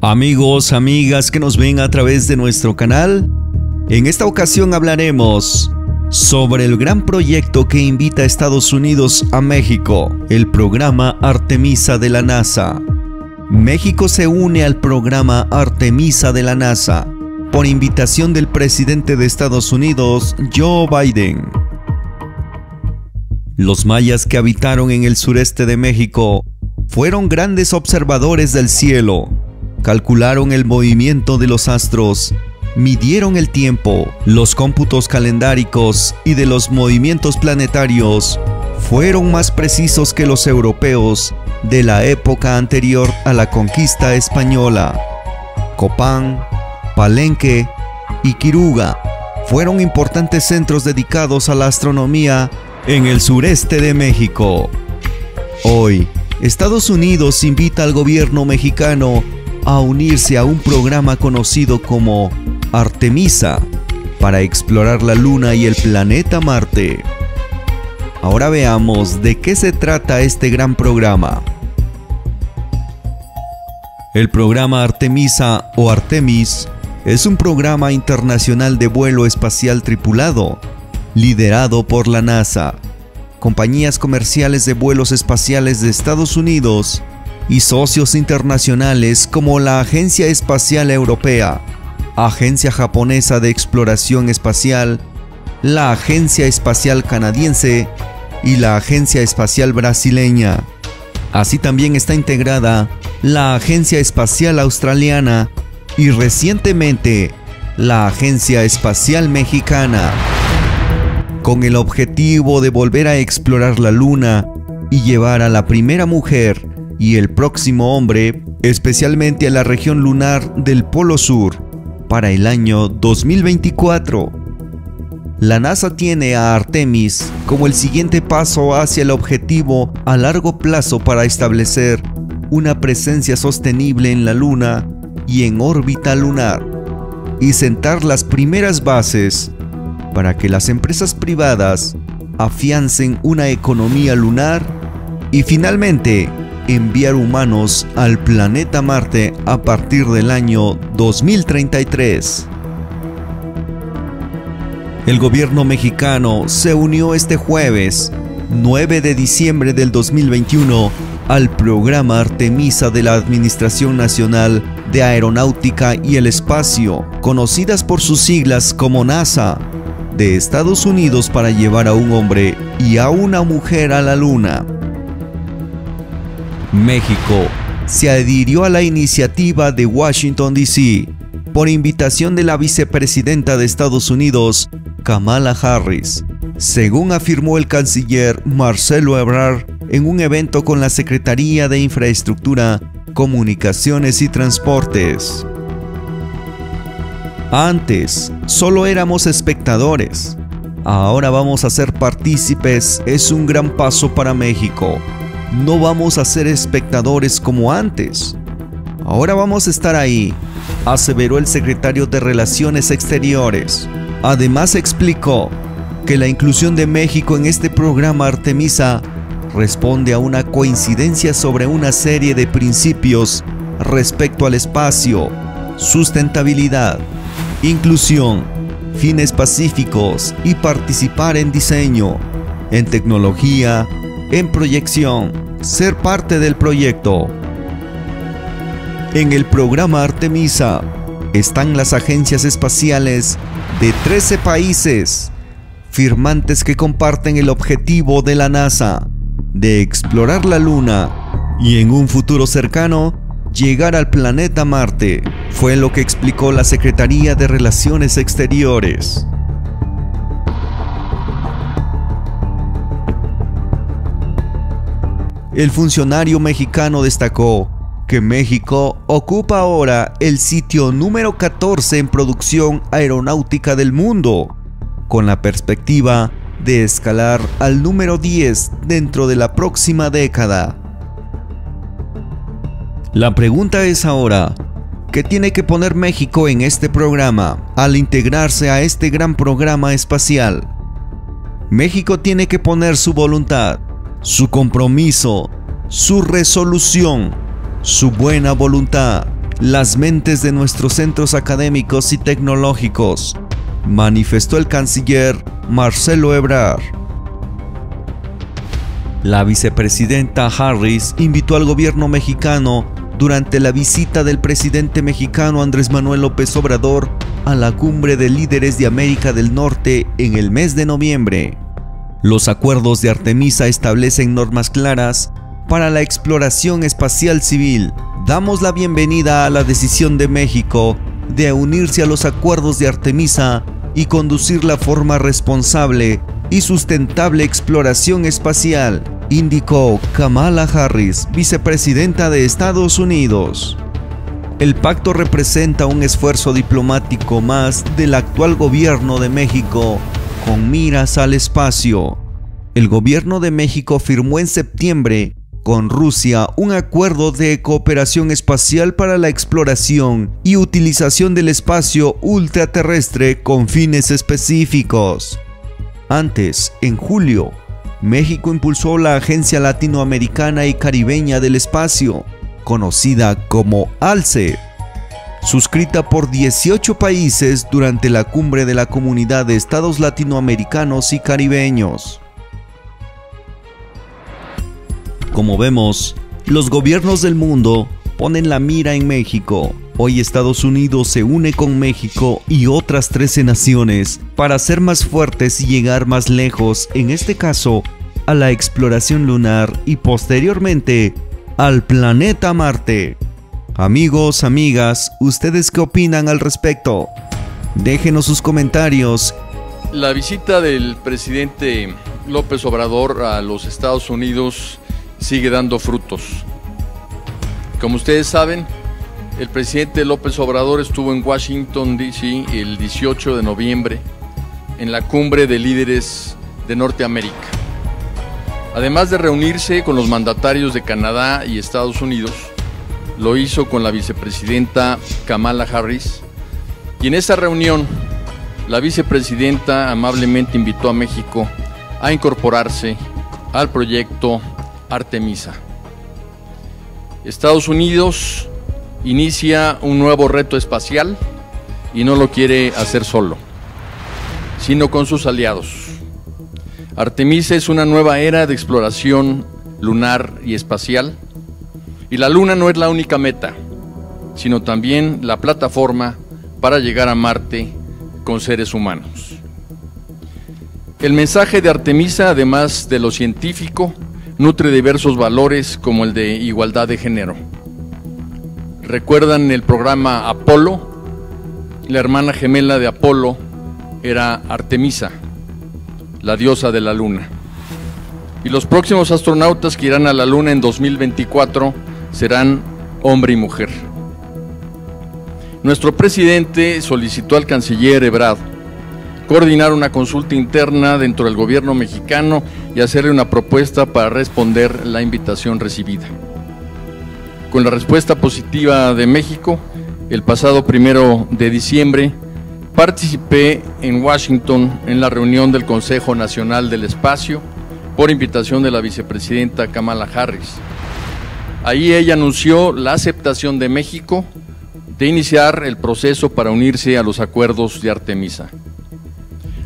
Amigos, amigas que nos ven a través de nuestro canal, en esta ocasión hablaremos sobre el gran proyecto que invita a Estados Unidos a México, el programa Artemisa de la NASA. México se une al programa Artemisa de la NASA por invitación del presidente de Estados Unidos, Joe Biden. Los mayas que habitaron en el sureste de México fueron grandes observadores del cielo, calcularon el movimiento de los astros, midieron el tiempo, los cómputos calendáricos y de los movimientos planetarios fueron más precisos que los europeos de la época anterior a la conquista española. Copán, Palenque y Quiriguá fueron importantes centros dedicados a la astronomía en el sureste de México. Hoy, Estados Unidos invita al gobierno mexicano a unirse a un programa conocido como Artemisa para explorar la Luna y el planeta Marte. Ahora veamos de qué se trata este gran programa. El programa Artemisa o Artemis es un programa internacional de vuelo espacial tripulado, liderado por la NASA, compañías comerciales de vuelos espaciales de Estados Unidos y socios internacionales como la Agencia Espacial Europea, Agencia Japonesa de Exploración Espacial, la Agencia Espacial Canadiense y la Agencia Espacial Brasileña. Así también está integrada la Agencia Espacial Australiana y recientemente la Agencia Espacial Mexicana, con el objetivo de volver a explorar la Luna y llevar a la primera mujer y el próximo hombre, especialmente a la región lunar del Polo Sur, para el año 2024. La NASA tiene a Artemis como el siguiente paso hacia el objetivo a largo plazo para establecer una presencia sostenible en la Luna y en órbita lunar, y sentar las primeras bases para que las empresas privadas afiancen una economía lunar y finalmente enviar humanos al planeta Marte a partir del año 2033. El gobierno mexicano se unió este jueves, 9 de diciembre del 2021, al programa Artemisa de la Administración Nacional de Aeronáutica y el Espacio, conocidas por sus siglas como NASA, de Estados Unidos, para llevar a un hombre y a una mujer a la Luna. México se adhirió a la iniciativa de Washington, D.C. por invitación de la vicepresidenta de Estados Unidos, Kamala Harris, según afirmó el canciller Marcelo Ebrard en un evento con la Secretaría de Infraestructura, Comunicaciones y Transportes. Antes solo éramos espectadores, ahora vamos a ser partícipes. Es un gran paso para México. No vamos a ser espectadores como antes. Ahora vamos a estar ahí, aseveró el secretario de Relaciones Exteriores. Además explicó que la inclusión de México en este programa Artemisa responde a una coincidencia sobre una serie de principios respecto al espacio, sustentabilidad, inclusión, fines pacíficos y participar en diseño, en tecnología, en proyección, ser parte del proyecto. En el programa Artemisa están las agencias espaciales de 13 países, firmantes que comparten el objetivo de la NASA, de explorar la Luna y en un futuro cercano llegar al planeta Marte, fue lo que explicó la Secretaría de Relaciones Exteriores. El funcionario mexicano destacó que México ocupa ahora el sitio número 14 en producción aeronáutica del mundo, con la perspectiva de escalar al número 10 dentro de la próxima década. La pregunta es ahora, ¿qué tiene que poner México en este programa al integrarse a este gran programa espacial? México tiene que poner su voluntad, su compromiso, su resolución, su buena voluntad, las mentes de nuestros centros académicos y tecnológicos, manifestó el canciller Marcelo Ebrard. La vicepresidenta Harris invitó al gobierno mexicano durante la visita del presidente mexicano Andrés Manuel López Obrador a la cumbre de líderes de América del Norte en el mes de noviembre. Los acuerdos de Artemisa establecen normas claras para la exploración espacial civil. Damos la bienvenida a la decisión de México de unirse a los acuerdos de Artemisa y conducir la forma responsable y sustentable exploración espacial, indicó Kamala Harris, vicepresidenta de Estados Unidos. El pacto representa un esfuerzo diplomático más del actual gobierno de México con miras al espacio. El gobierno de México firmó en septiembre con Rusia un acuerdo de cooperación espacial para la exploración y utilización del espacio ultraterrestre con fines específicos. Antes, en julio, México impulsó la Agencia Latinoamericana y Caribeña del Espacio, conocida como ALCEP, suscrita por 18 países durante la cumbre de la Comunidad de Estados Latinoamericanos y Caribeños. Como vemos, los gobiernos del mundo ponen la mira en México. Hoy Estados Unidos se une con México y otras 13 naciones para ser más fuertes y llegar más lejos, en este caso, a la exploración lunar y posteriormente al planeta Marte. Amigos, amigas, ¿ustedes qué opinan al respecto? Déjenos sus comentarios. La visita del presidente López Obrador a los Estados Unidos sigue dando frutos. Como ustedes saben, el presidente López Obrador estuvo en Washington, D.C. el 18 de noviembre en la cumbre de líderes de Norteamérica. Además de reunirse con los mandatarios de Canadá y Estados Unidos, lo hizo con la vicepresidenta Kamala Harris, y en esa reunión la vicepresidenta amablemente invitó a México a incorporarse al proyecto Artemisa. Estados Unidos inicia un nuevo reto espacial y no lo quiere hacer solo, sino con sus aliados. Artemisa es una nueva era de exploración lunar y espacial, y la Luna no es la única meta, sino también la plataforma para llegar a Marte con seres humanos. El mensaje de Artemisa, además de lo científico, nutre diversos valores como el de igualdad de género. ¿Recuerdan el programa Apolo? La hermana gemela de Apolo era Artemisa, la diosa de la Luna. Y los próximos astronautas que irán a la Luna en 2024 serán hombre y mujer. Nuestro presidente solicitó al canciller Ebrard coordinar una consulta interna dentro del gobierno mexicano y hacerle una propuesta para responder la invitación recibida. Con la respuesta positiva de México, el pasado 1 de diciembre, participé en Washington en la reunión del Consejo Nacional del Espacio por invitación de la vicepresidenta Kamala Harris. Ahí ella anunció la aceptación de México de iniciar el proceso para unirse a los acuerdos de Artemisa.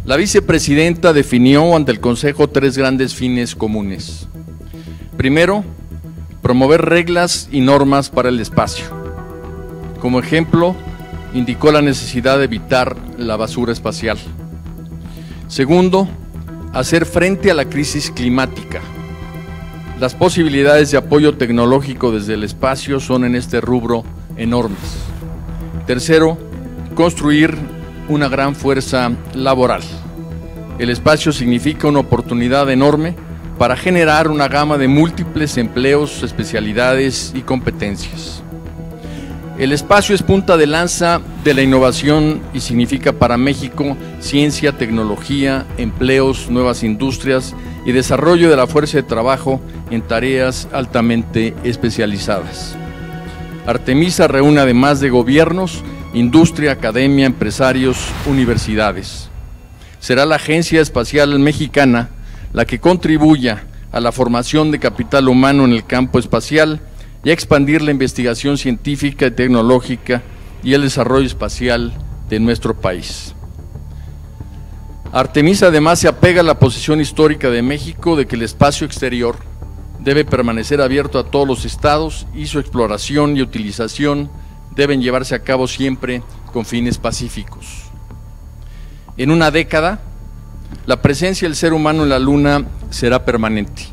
La vicepresidenta definió ante el Consejo 3 grandes fines comunes. Primero, promover reglas y normas para el espacio. Como ejemplo, indicó la necesidad de evitar la basura espacial. Segundo, hacer frente a la crisis climática. Las posibilidades de apoyo tecnológico desde el espacio son en este rubro enormes. Tercero, construir una gran fuerza laboral. El espacio significa una oportunidad enorme para generar una gama de múltiples empleos, especialidades y competencias. El espacio es punta de lanza de la innovación y significa para México ciencia, tecnología, empleos, nuevas industrias y desarrollo de la fuerza de trabajo en tareas altamente especializadas. Artemisa reúne, además de gobiernos, industria, academia, empresarios, universidades. será la Agencia Espacial Mexicana la que contribuya a la formación de capital humano en el campo espacial y a expandir la investigación científica y tecnológica y el desarrollo espacial de nuestro país. Artemisa además se apega a la posición histórica de México de que el espacio exterior debe permanecer abierto a todos los estados y su exploración y utilización deben llevarse a cabo siempre con fines pacíficos. En una década, la presencia del ser humano en la Luna será permanente.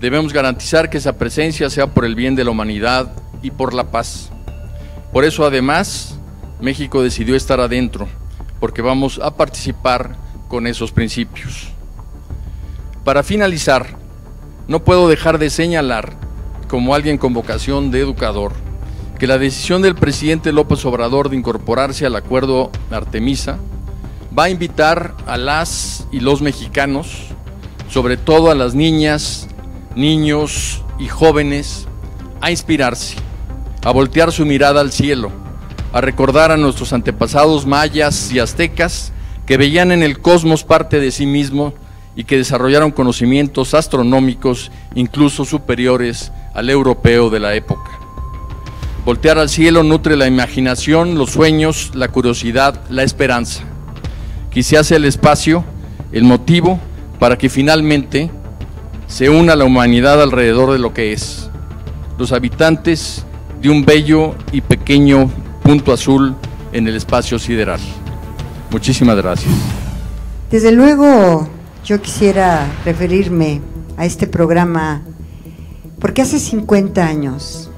Debemos garantizar que esa presencia sea por el bien de la humanidad y por la paz. Por eso, además, México decidió estar adentro, porque vamos a participar con esos principios. Para finalizar, no puedo dejar de señalar, como alguien con vocación de educador, que la decisión del presidente López Obrador de incorporarse al acuerdo Artemisa va a invitar a las y los mexicanos, sobre todo a las niñas, niños y jóvenes, a inspirarse, a voltear su mirada al cielo, a recordar a nuestros antepasados mayas y aztecas que veían en el cosmos parte de sí mismo y que desarrollaron conocimientos astronómicos incluso superiores al europeo de la época. Voltear al cielo nutre la imaginación, los sueños, la curiosidad, la esperanza. Quizás sea el espacio el motivo para que finalmente se una la humanidad alrededor de lo que es, los habitantes de un bello y pequeño punto azul en el espacio sideral. Muchísimas gracias. Desde luego, yo quisiera referirme a este programa porque hace 50 años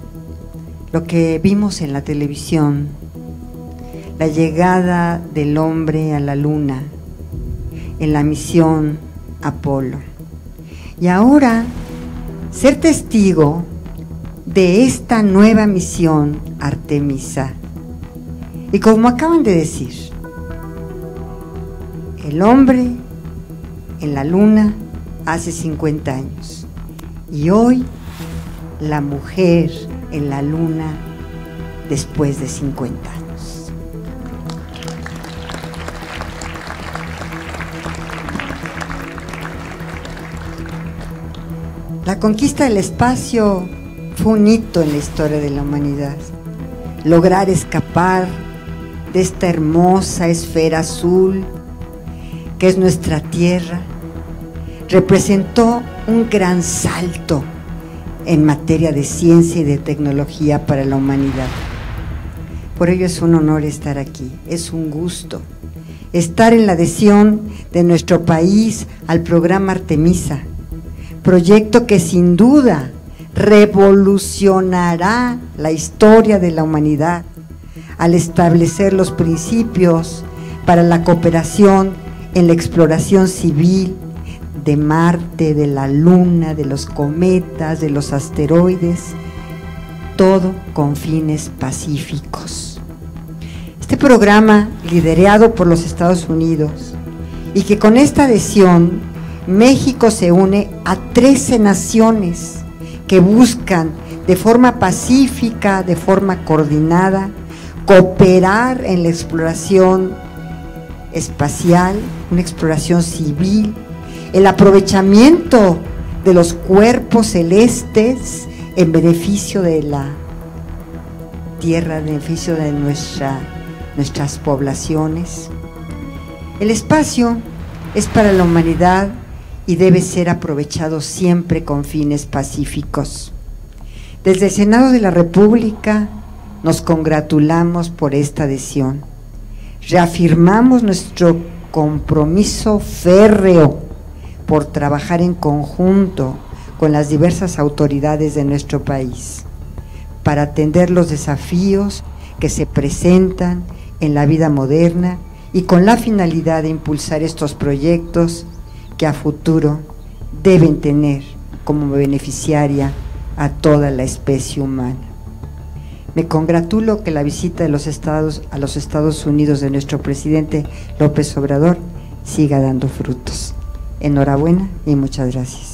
lo que vimos en la televisión, la llegada del hombre a la Luna en la misión Apolo. Y ahora, ser testigo de esta nueva misión Artemisa. Y como acaban de decir, el hombre en la Luna hace 50 años y hoy la mujer en la Luna después de 50 años. La conquista del espacio fue un hito en la historia de la humanidad. Lograr escapar de esta hermosa esfera azul que es nuestra Tierra representó un gran salto en materia de ciencia y de tecnología para la humanidad. Por ello es un honor estar aquí, es un gusto estar en la adhesión de nuestro país al programa Artemisa, proyecto que sin duda revolucionará la historia de la humanidad al establecer los principios para la cooperación en la exploración civil de Marte, de la Luna, de los cometas, de los asteroides, todo con fines pacíficos. Este programa, liderado por los Estados Unidos, y que con esta adhesión México se une a 13 naciones que buscan de forma pacífica, de forma coordinada, cooperar en la exploración espacial, una exploración civil, el aprovechamiento de los cuerpos celestes en beneficio de la Tierra, en beneficio de nuestras poblaciones. El espacio es para la humanidad y debe ser aprovechado siempre con fines pacíficos. Desde el Senado de la República nos congratulamos por esta adhesión. Reafirmamos nuestro compromiso férreo por trabajar en conjunto con las diversas autoridades de nuestro país para atender los desafíos que se presentan en la vida moderna y con la finalidad de impulsar estos proyectos que a futuro deben tener como beneficiaria a toda la especie humana. Me congratulo que la visita de los estados a los Estados Unidos de nuestro presidente López Obrador siga dando frutos. Enhorabuena y muchas gracias.